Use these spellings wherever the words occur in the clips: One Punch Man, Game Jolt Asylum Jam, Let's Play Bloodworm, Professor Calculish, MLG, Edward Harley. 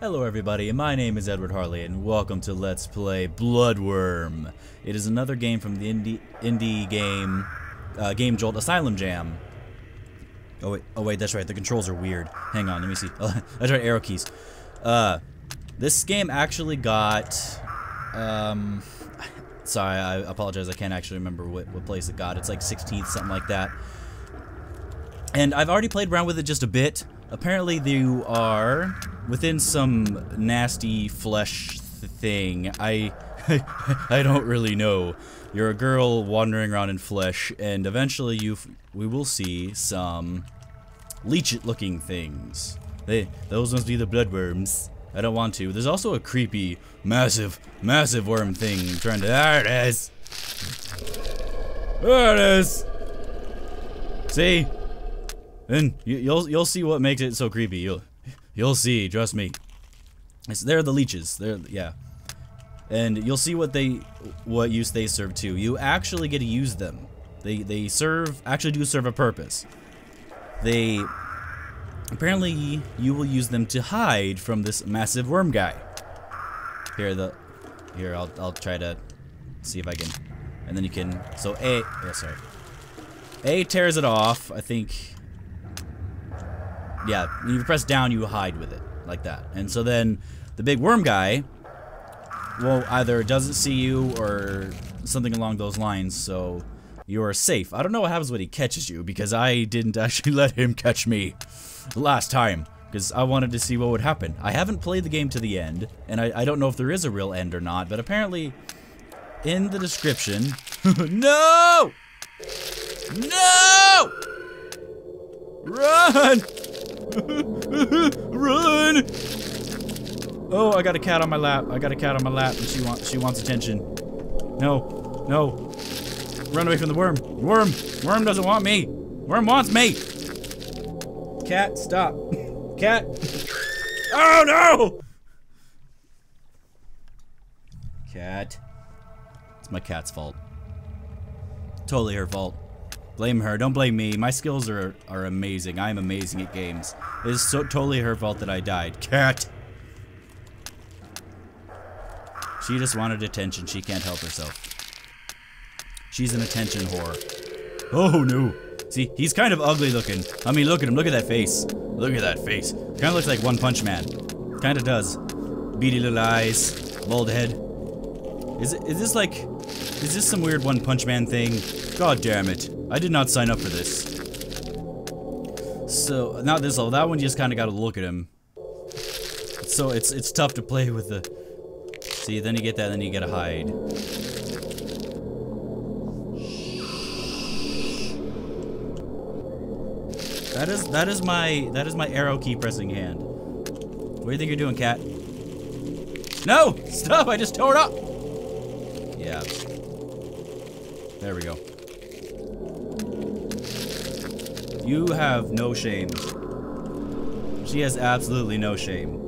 Hello everybody, my name is Edward Harley and welcome to Let's Play Bloodworm. It is another game from the indie game, Game Jolt Asylum Jam. Oh wait, that's right, the controls are weird. Hang on, let me see. That's right, arrow keys. This game actually got, sorry, I apologize, I can't actually remember what place it got. It's like 16th, something like that. And I've already played around with it just a bit. Apparently you are within some nasty flesh thing. I don't really know. You're a girl wandering around in flesh, and eventually we will see some leech-looking things. Those must be the bloodworms. I don't want to. There's also a creepy, massive worm thing trying to. There it is. There it is. See. And you'll see what makes it so creepy. You'll see, trust me. They're the leeches. Yeah. And you'll see what use they serve too. You actually get to use them. They actually do serve a purpose. Apparently you will use them to hide from this massive worm guy. Here I'll try to see if I can. And then you can. So A tears it off, I think. Yeah, when you press down, you hide with it, like that. And so then, the big worm guy, well, either doesn't see you, or something along those lines, so you're safe. I don't know what happens when he catches you, because I didn't actually let him catch me last time, because I wanted to see what would happen. I haven't played the game to the end, and I don't know if there is a real end or not, but apparently, in the description... No! No! Run! Run! Oh, I got a cat on my lap. And she wants attention. No, no. Run away from the worm. Worm doesn't want me. Worm wants me. Cat, stop. Cat. Oh no! Cat. It's my cat's fault. Totally her fault. Blame her, don't blame me. My skills are amazing. I am amazing at games. It is so totally her fault that I died. Cat! She just wanted attention. She can't help herself. She's an attention whore. Oh no! See, he's kind of ugly looking. I mean, look at him. Look at that face. Look at that face. Kind of looks like One Punch Man. Kind of does. Beady little eyes. Bald head. Is this some weird One Punch Man thing? God damn it. I did not sign up for this. So, not this level. That one you just kind of got to look at him. So, it's tough to play with the... See, then you get that, then you get to hide. That is my arrow key pressing hand. What do you think you're doing, cat? No! Stop! I just tore it up! Yeah. There we go. You have no shame. She has absolutely no shame.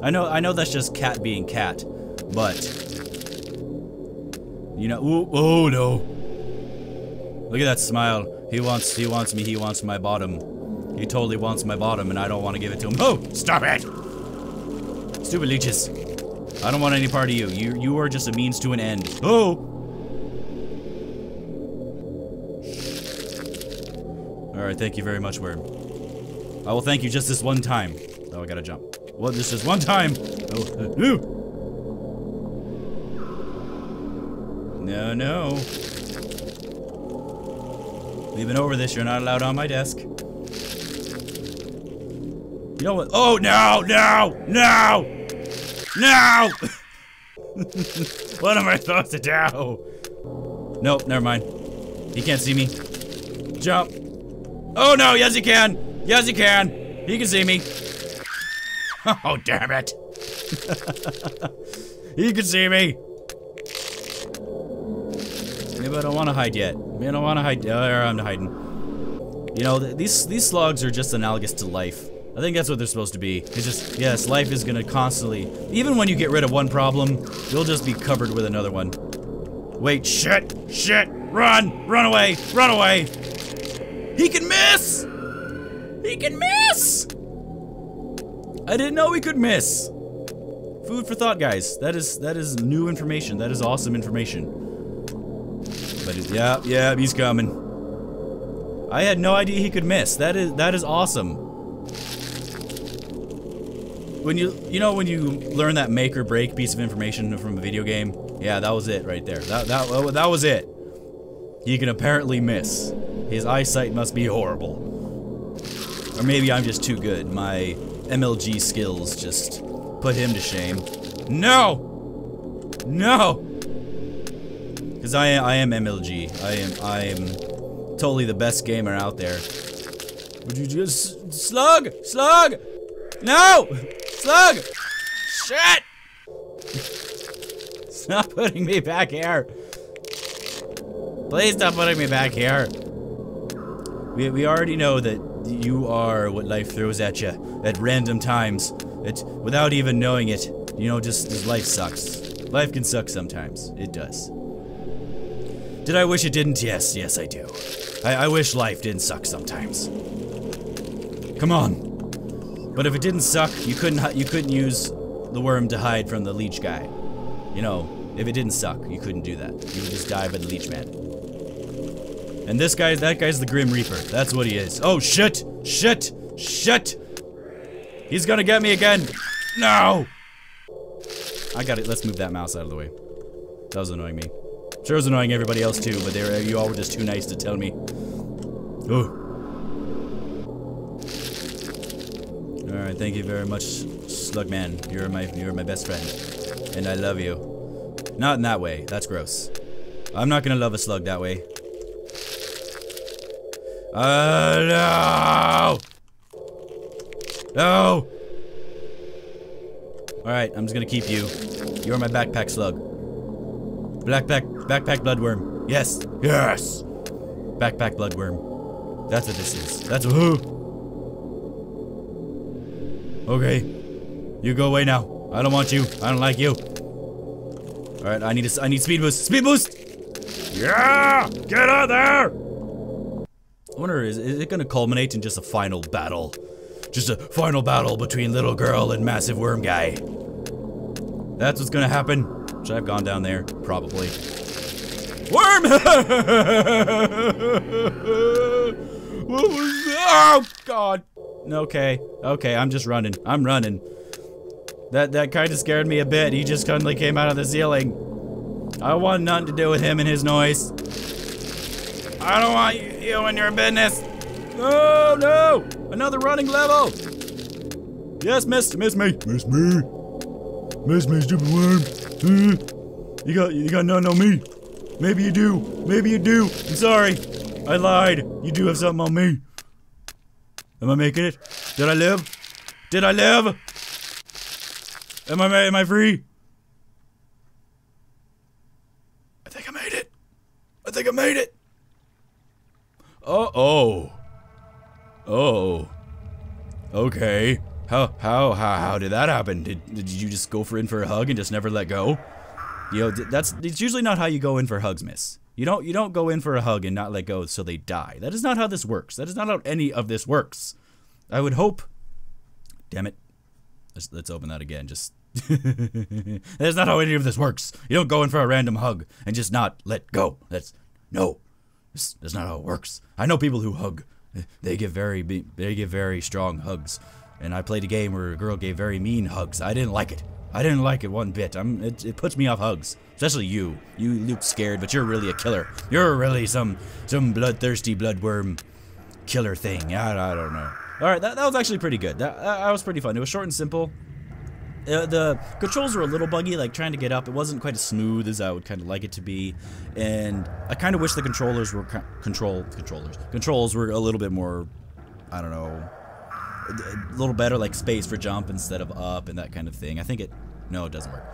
I know that's just cat being cat, but you know. Ooh, oh no! Look at that smile. He wants me. He wants my bottom. He totally wants my bottom, and I don't want to give it to him. Oh, stop it! Stupid leeches. I don't want any part of you. You are just a means to an end. Oh. Alright, thank you very much, worm. I will thank you just this one time. Oh, I gotta jump. Well, just this one time! Oh, no! No, no. We've been over this, you're not allowed on my desk. You know what? Oh, no! No! No! No! What am I supposed to do? Nope, never mind. He can't see me. Jump! Oh no, yes he can! Yes he can! He can see me. Oh damn it! He can see me! Maybe I don't want to hide yet. Maybe I don't want to hide. Oh, I'm hiding. You know, these slugs are just analogous to life. I think that's what they're supposed to be. It's just, yes, life is gonna constantly... Even when you get rid of one problem, you'll just be covered with another one. Wait, shit! Shit! Run! Run away! Run away! He can miss! He can miss! I didn't know we could miss. Food for thought, guys. That is new information. That is awesome information. But yeah, he's coming. I had no idea he could miss. That is awesome. When you know when you learn that make or break piece of information from a video game, yeah, that was it right there. That was it. He can apparently miss. His eyesight must be horrible, or maybe I'm just too good. My MLG skills just put him to shame. No, because I am MLG. I am totally the best gamer out there. Would you just slug? No, slug! Shit! It's not putting me back here. Please stop putting me back here. We already know that you are what life throws at you at random times. It's without even knowing it. You know, just life sucks. Life can suck sometimes. It does. Did I wish it didn't? Yes, I do. I wish life didn't suck sometimes. Come on. But if it didn't suck, you couldn't use the worm to hide from the leech guy. You know, if it didn't suck, you couldn't do that. You would just die by the leech man. And this guy, that guy's the Grim Reaper. That's what he is. Oh, shit! Shit! Shit! He's gonna get me again! No! I got it. Let's move that mouse out of the way. That was annoying me. Sure was annoying everybody else too, but you all were just too nice to tell me. Ooh. Alright, thank you very much, Slugman. You're my best friend. And I love you. Not in that way. That's gross. I'm not gonna love a slug that way. No! No! Alright, I'm just gonna keep you. You're my backpack slug. Backpack bloodworm. Yes! Yes! Backpack bloodworm. That's what this is. That's who! Okay. You go away now. I don't want you. I don't like you. Alright, I need speed boost. Speed boost! Yeah! Get out there! I wonder, is it gonna culminate in just a final battle? Just a final battle between little girl and massive worm guy. That's what's gonna happen. Should I have gone down there? Probably. Worm! What was that? Oh, God. Okay. Okay, I'm just running. I'm running. That kind of scared me a bit. He just suddenly came out of the ceiling. I want nothing to do with him and his noise. I don't want you in your business. Oh, no. Another running level. Yes, miss me. Miss me. Miss me, stupid worm. You got nothing on me. Maybe you do. Maybe you do. I'm sorry. I lied. You do have something on me. Am I making it? Did I live? Did I live? Am I free? I think I made it. I think I made it. Oh. Okay. How did that happen? Did you just go in for a hug and just never let go? You know, it's usually not how you go in for hugs, miss. You don't go in for a hug and not let go so they die. That is not how this works. That is not how any of this works. I would hope. Damn it. Let's open that again. Just that is not how any of this works. You don't go in for a random hug and just not let go. No. That's not how it works. I know people who hug. They give very strong hugs. And I played a game where a girl gave very mean hugs. I didn't like it. I didn't like it one bit. It puts me off hugs. Especially you. You look scared, but you're really a killer. You're really some bloodthirsty bloodworm killer thing. I don't know. Alright, that was actually pretty good. That was pretty fun. It was short and simple. The controls were a little buggy, like trying to get up. It wasn't quite as smooth as I would kind of like it to be, and I kind of wish the controllers were controls were a little bit more, I don't know, a little better, like space for jump instead of up and that kind of thing. I think it doesn't work.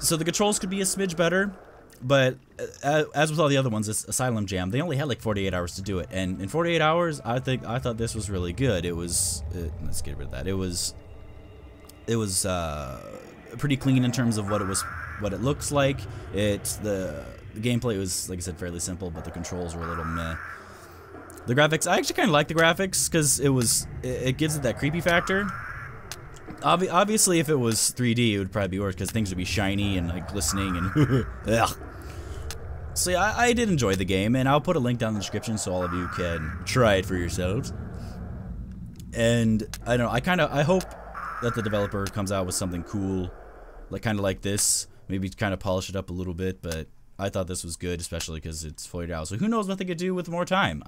So the controls could be a smidge better, but as with all the other ones, this Asylum Jam, they only had like 48 hours to do it, and in 48 hours, I thought this was really good. It was let's get rid of that. It was pretty clean in terms of what it looks like. The gameplay was, like I said, fairly simple, but the controls were a little meh. The graphics, I actually kind of like the graphics because it gives it that creepy factor, Obviously, if it was 3D, it would probably be worse because things would be shiny and like glistening and. So yeah, I did enjoy the game, and I'll put a link down in the description so all of you can try it for yourselves. And I don't know, I hope that the developer comes out with something cool, like kind of like this. Maybe kind of polish it up a little bit, but I thought this was good, especially because it's 48 hours. So who knows what they could do with more time?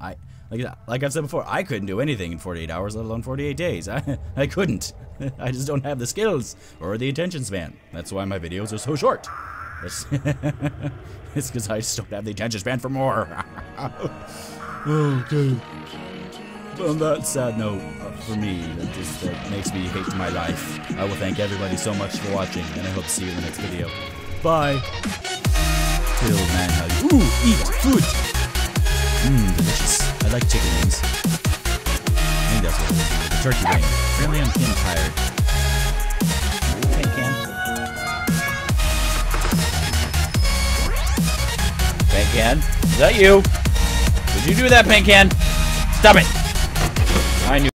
Like I've said before, I couldn't do anything in 48 hours, let alone 48 days. I couldn't. I just don't have the skills or the attention span. That's why my videos are so short. It's because I just don't have the attention span for more. Okay. On that sad note, for me, that makes me hate my life. I will thank everybody so much for watching, and I hope to see you in the next video. Bye. Till man, how you eat food. Mmm, delicious. I like chicken wings. I think that's what it is. Turkey wing. Apparently, I'm getting tired. Pan Can, is that you? Did you do that, Pan Can? Stop it. I knew.